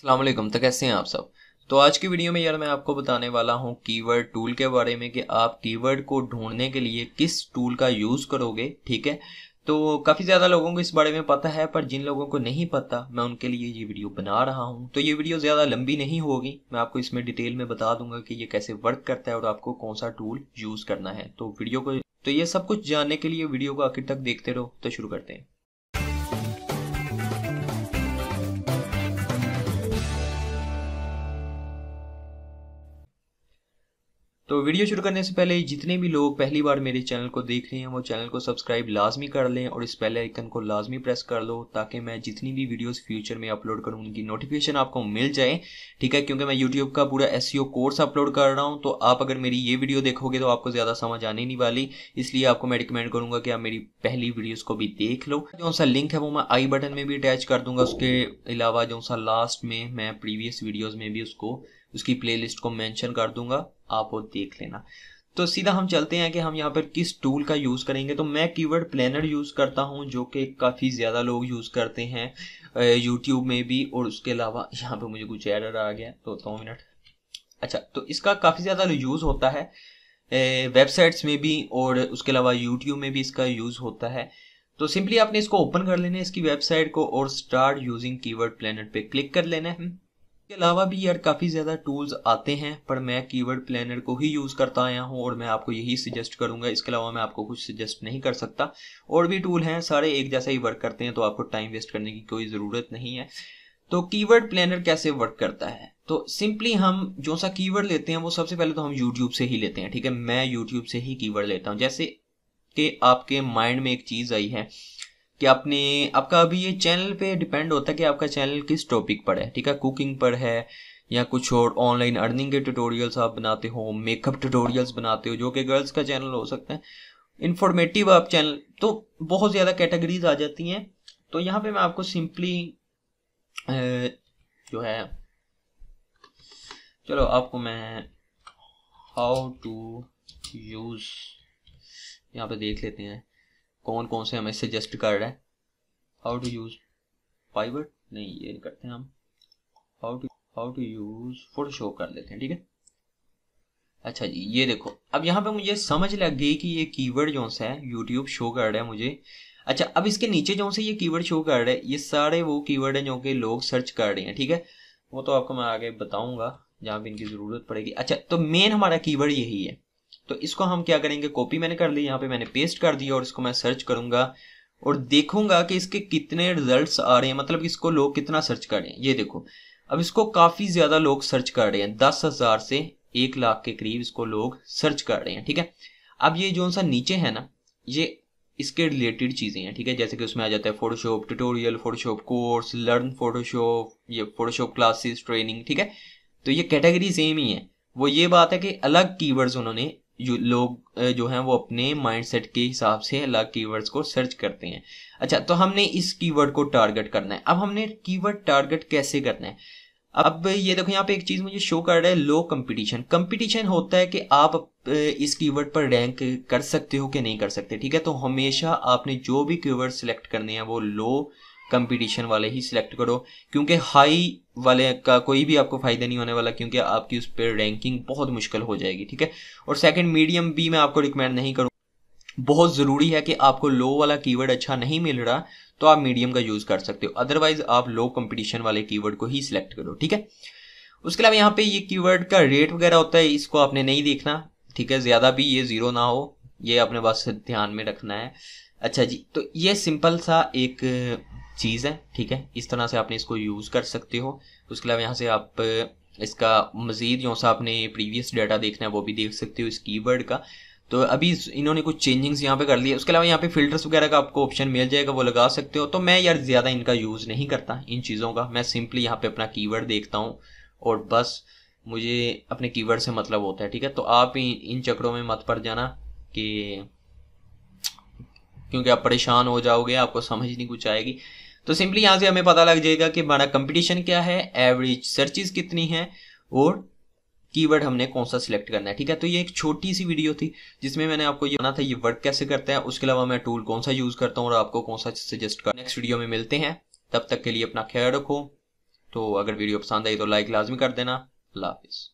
अस्सलाम वालेकुम। तो कैसे हैं आप सब। तो आज की वीडियो में यार मैं आपको बताने वाला हूं कीवर्ड टूल के बारे में कि आप कीवर्ड को ढूंढने के लिए किस टूल का यूज़ करोगे। ठीक है, तो काफ़ी ज़्यादा लोगों को इस बारे में पता है, पर जिन लोगों को नहीं पता मैं उनके लिए ये वीडियो बना रहा हूं। तो ये वीडियो ज़्यादा लंबी नहीं होगी, मैं आपको इसमें डिटेल में बता दूंगा कि ये कैसे वर्क करता है और आपको कौन सा टूल यूज़ करना है। तो वीडियो को तो ये सब कुछ जानने के लिए वीडियो को आखिर तक देखते रहो। तो शुरू करते हैं। तो वीडियो शुरू करने से पहले जितने भी लोग पहली बार मेरे चैनल को देख रहे हैं वो चैनल को सब्सक्राइब लाजमी कर लें और इस बेल आइकन को लाजमी प्रेस कर लो, ताकि मैं जितनी भी वीडियोस फ्यूचर में अपलोड करूँ उनकी नोटिफिकेशन आपको मिल जाए। ठीक है, क्योंकि मैं यूट्यूब का पूरा एसईओ कोर्स अपलोड कर रहा हूँ, तो आप अगर मेरी ये वीडियो देखोगे तो आपको ज़्यादा समझ आने नहीं वाली, इसलिए आपको मैं रिकमेंड करूँगा कि आप मेरी पहली वीडियोज़ को भी देख लो। जो सा लिंक है वो मैं आई बटन में भी अटैच कर दूँगा, उसके अलावा जो सा लास्ट में मैं प्रीवियस वीडियोज़ में भी उसकी प्लेलिस्ट को मेंशन कर दूंगा, आप वो देख लेना। तो सीधा हम चलते हैं कि हम यहाँ पर किस टूल का यूज़ करेंगे। तो मैं कीवर्ड प्लानर यूज़ करता हूँ, जो कि काफ़ी ज़्यादा लोग यूज़ करते हैं यूट्यूब में भी। और उसके अलावा यहाँ पे मुझे कुछ एरर आ गया, तो 2 मिनट। अच्छा, तो इसका काफ़ी ज़्यादा यूज़ होता है वेबसाइट्स में भी, और उसके अलावा यूट्यूब में भी इसका यूज़ होता है। तो सिंपली आपने इसको ओपन कर लेना है, इसकी वेबसाइट को, और स्टार्ट यूजिंग कीवर्ड प्लानर पे क्लिक कर लेना है। के अलावा भी यार काफ़ी ज़्यादा टूल्स आते हैं, पर मैं कीवर्ड प्लानर को ही यूज़ करता आया हूँ और मैं आपको यही सजेस्ट करूँगा। इसके अलावा मैं आपको कुछ सजेस्ट नहीं कर सकता। और भी टूल हैं, सारे एक जैसा ही वर्क करते हैं, तो आपको टाइम वेस्ट करने की कोई ज़रूरत नहीं है। तो कीवर्ड प्लानर कैसे वर्क करता है, तो सिंपली हम जो सा कीवर्ड लेते हैं वो सबसे पहले तो हम यूट्यूब से ही लेते हैं। ठीक है, मैं यूट्यूब से ही कीवर्ड लेता हूँ। जैसे कि आपके माइंड में एक चीज़ आई है कि आपका अभी ये चैनल पे डिपेंड होता है कि आपका चैनल किस टॉपिक पर है। ठीक है, कुकिंग पर है या कुछ और, ऑनलाइन अर्निंग के ट्यूटोरियल्स आप बनाते हो, मेकअप ट्यूटोरियल्स बनाते हो, जो कि गर्ल्स का चैनल हो सकता है, इंफॉर्मेटिव आप चैनल, तो बहुत ज़्यादा कैटेगरीज आ जाती हैं। तो यहाँ पे मैं आपको सिंपली जो है, चलो आपको मैं हाउ टू यूज़ यहाँ पे देख लेते हैं कौन कौन से हमें सजेस्ट कर रहा है। हाउ टू यूज़ पाइवट नहीं, ये करते हैं हम हाउ टू यूज़ फोटोशॉप कर लेते हैं। ठीक है, अच्छा जी, ये देखो अब यहाँ पे मुझे समझ लग गई कि ये कीवर्ड जो सा है यूट्यूब शो कर रहा है मुझे। अच्छा, अब इसके नीचे जो से ये कीवर्ड शो कर रहा है, ये सारे वो कीवर्ड हैं जो कि लोग सर्च कर रहे हैं। ठीक है, वो तो आपको मैं आगे बताऊँगा जहाँ पर इनकी ज़रूरत पड़ेगी। अच्छा, तो मेन हमारा कीवर्ड यही है, तो इसको हम क्या करेंगे, कॉपी मैंने कर ली, यहाँ पे मैंने पेस्ट कर दिया, और इसको मैं सर्च करूंगा और देखूंगा कि इसके कितने रिजल्ट्स आ रहे हैं, मतलब इसको लोग कितना सर्च कर रहे हैं। ये देखो, अब इसको काफ़ी ज़्यादा लोग सर्च कर रहे हैं, 10,000 से 1,00,000 के करीब इसको लोग सर्च कर रहे हैं। ठीक है, अब ये जो सा नीचे है ना, ये इसके रिलेटेड चीज़ें हैं। ठीक है, जैसे कि उसमें आ जाता है Photoshop tutorial, Photoshop course, learn Photoshop, ये फोटोशॉप क्लासेस, ट्रेनिंग। ठीक है, तो ये कैटेगरी सेम ही है। वो ये बात है कि अलग कीवर्ड्स उन्होंने लोग जो हैं वो अपने माइंडसेट के हिसाब से अलग कीवर्ड्स को सर्च करते हैं। अच्छा, तो हमने इस कीवर्ड को टारगेट करना है। अब हमने कीवर्ड टारगेट कैसे करना है, अब ये देखो यहाँ पे एक चीज़ मुझे शो कर रहा है, लो कंपटीशन। कंपटीशन होता है कि आप इस कीवर्ड पर रैंक कर सकते हो कि नहीं कर सकते। ठीक है, तो हमेशा आपने जो भी कीवर्ड सेलेक्ट करने हैं वो लो कंपटीशन वाले ही सिलेक्ट करो, क्योंकि हाई वाले का कोई भी आपको फ़ायदा नहीं होने वाला, क्योंकि आपकी उस पर रैंकिंग बहुत मुश्किल हो जाएगी। ठीक है, और सेकंड मीडियम भी मैं आपको रिकमेंड नहीं करूँ। बहुत ज़रूरी है कि आपको लो वाला कीवर्ड अच्छा नहीं मिल रहा तो आप मीडियम का यूज़ कर सकते हो, अदरवाइज आप लो कंपटीशन वाले कीवर्ड को ही सिलेक्ट करो। ठीक है, उसके अलावा यहाँ पर ये कीवर्ड का रेट वगैरह होता है, इसको आपने नहीं देखना। ठीक है, ज़्यादा भी ये ज़ीरो ना हो, ये आपने बस ध्यान में रखना है। अच्छा जी, तो ये सिंपल सा एक चीज़ है। ठीक है, इस तरह से आपने इसको यूज़ कर सकते हो। उसके अलावा यहाँ से आप इसका मज़ीद जो सा आपने प्रीवियस डाटा देखना है वो भी देख सकते हो इस कीवर्ड का। तो अभी इन्होंने कुछ चेंजिंग्स यहाँ पे कर लिए। उसके अलावा यहाँ पे फ़िल्टर्स वगैरह का आपको ऑप्शन मिल जाएगा, वो लगा सकते हो। तो मैं यार ज़्यादा इनका यूज़ नहीं करता इन चीज़ों का, मैं सिंपली यहाँ पर अपना कीवर्ड देखता हूँ और बस मुझे अपने कीवर्ड से मतलब होता है। ठीक है, तो आप इन चक्करों में मत पड़ जाना कि क्योंकि आप परेशान हो जाओगे, आपको समझ नहीं कुछ आएगी। तो सिंपली यहाँ से हमें पता लग जाएगा कि हमारा कंपटीशन क्या है, एवरेज सर्चेस कितनी हैं और कीवर्ड हमने कौन सा सिलेक्ट करना है। ठीक है, तो ये एक छोटी सी वीडियो थी जिसमें मैंने आपको ये बताना था ये वर्क कैसे करता है, उसके अलावा मैं टूल कौन सा यूज़ करता हूँ और आपको कौन सा सजेस्ट कर। नेक्स्ट वीडियो में मिलते हैं, तब तक के लिए अपना ख्याल रखो, तो अगर वीडियो पसंद आई तो लाइक लाजमी कर देना। अल्लाह हाफिज़।